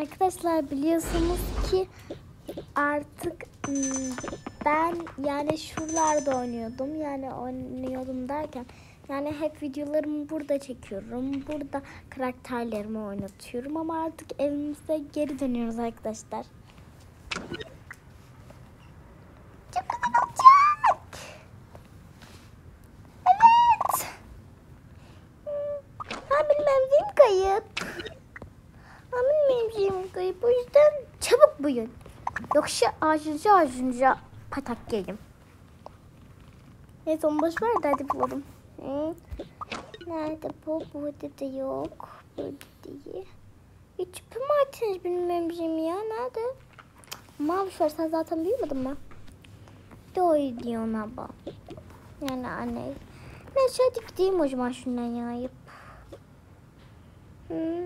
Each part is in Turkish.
Arkadaşlar biliyorsunuz ki artık ben yani şuralarda oynuyordum. Yani oynuyordum derken yani hep videolarımı burada çekiyorum. Burada karakterlerimi oynatıyorum ama artık evimize geri dönüyoruz arkadaşlar. Çok güzel olacak. Evet. Ben benim evim kayıp. O yüzden çabuk buyun. Yoksa ağacınca patak yerim. Neyse onu boş ver de hadi bulalım. Nerede bu? Burada da yok. Burada değil. Hiç pimartiniz bilmemcim ya. Nerede? Mavi şöyle sen zaten büyümedin mi? Doğru diyorsun abla. Yani anne. Neyse hadi gideyim o zaman şundan yayıp.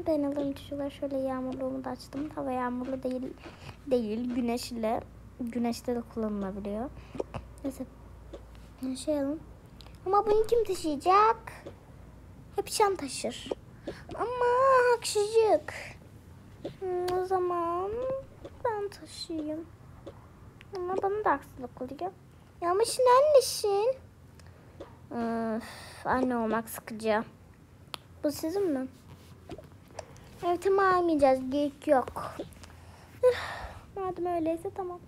Ben alırım çocuklar. Şöyle yağmurluğumu da açtım. Hava yağmurlu değil. Güneşte de kullanılabiliyor. Neyse. Şey alalım. Ama bunu kim taşıyacak? Hep şan taşır. Ama haksızlık. O zaman ben taşıyayım. Ama bana da haksızlık oluyor. Yağmışın annesin. Anne olmak sıkıcı. Bu sizin mi? Evet ama almayacağız. Gerek yok. Madem öyleyse tamam.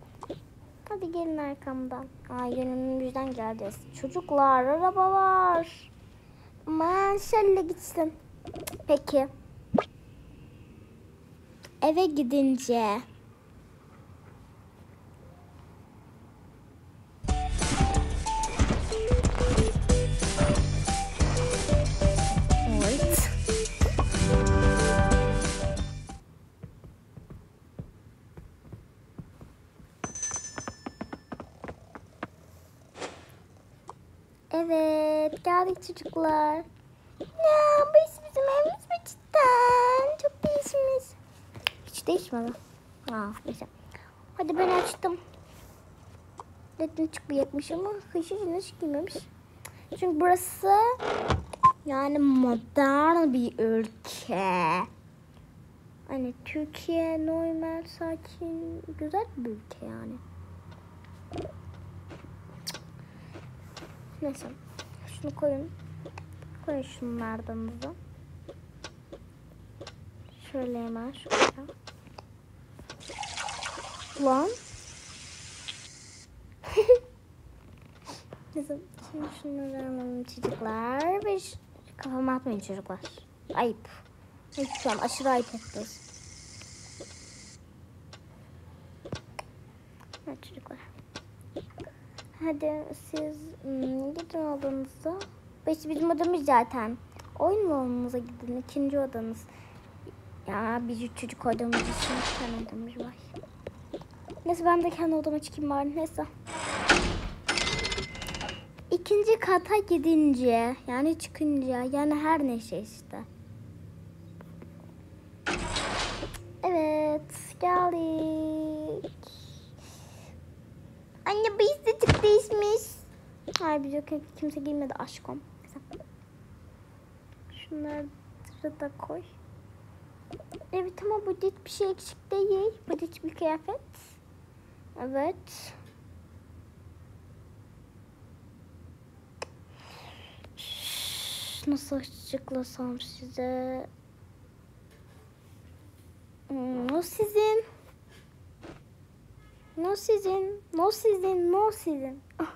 Hadi gelin arkamdan. Ay önümüzden geleceğiz. Çocuklar araba var. Aman şöyle gitsin. Peki. Eve gidince. Evet, geldik çocuklar. Ya bu iş bizim evimiz mi cidden? Çok değişmiş. Hiç değişmedi. Neyse. Hadi ben açtım. Dedim çık bir yakmış ama hiçbirine çıkmamış. Çünkü burası yani modern bir ülke. Hani Türkiye normal sakin güzel bir ülke yani. Neyse. Şunu koyun. Koyun şunlardan da. Şöyle hemen şuraya. Lan. Neyse. Şimdi şunları alalım çocuklar. Bir kafama atmayın çocuklar. Ayıp. Şu an aşırı ayıp ettiniz. Evet çocuklar. Hadi siz gidin odanıza. Bizim odamız zaten. Oyun odanıza gidin. İkinci odanız. Ya biz çocuk odamız için kendi odamız var. Neyse ben de kendi odama çıkayım bari. Neyse. İkinci kata gidince. Yani çıkınca. Yani her neyse işte. Evet. Geldik. Anne biz de çok değişmiş. Hayır biz yok. Kimse girmedi aşkım. Şunları da koy. Evet ama bu hiçbir şey eksik değil. Bu hiçbir kıyafet. Evet. Nasıl açıklasam size. O sizin. No sizin. Ah.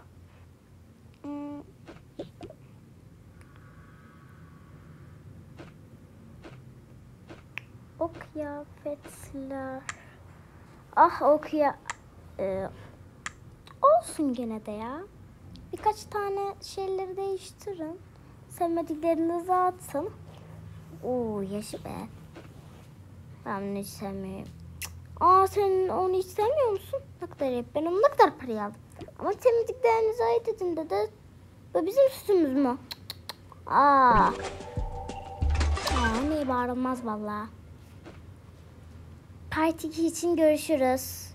O kıyafetler. Ah o kıyafet. Olsun gene de ya. Birkaç tane şeyleri değiştirin. Sevmediklerinizi atın. Oo yaş be. Ben hiç sevmiyorum. Sen onu hiç sevmiyor musun? Ne kadar hep ben onu ne kadar parayı aldım. Ama temizliklerinizi ayırt edin dedi. Bu bizim süsümüz mü? Neye bağırılmaz vallahi. Part 2 için görüşürüz.